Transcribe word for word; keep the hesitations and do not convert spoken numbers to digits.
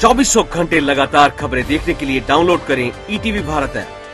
चौबीसों घंटे लगातार खबरें देखने के लिए डाउनलोड करें ईटीवी भारत ऐप।